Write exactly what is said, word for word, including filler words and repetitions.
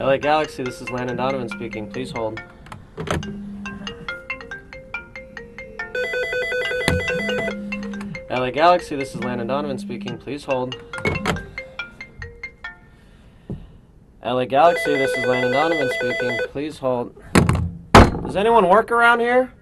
L A Galaxy, this is Landon Donovan speaking. Please hold. L A Galaxy, this is Landon Donovan speaking. Please hold. L A Galaxy, this is Landon Donovan speaking. Please hold. Does anyone work around here?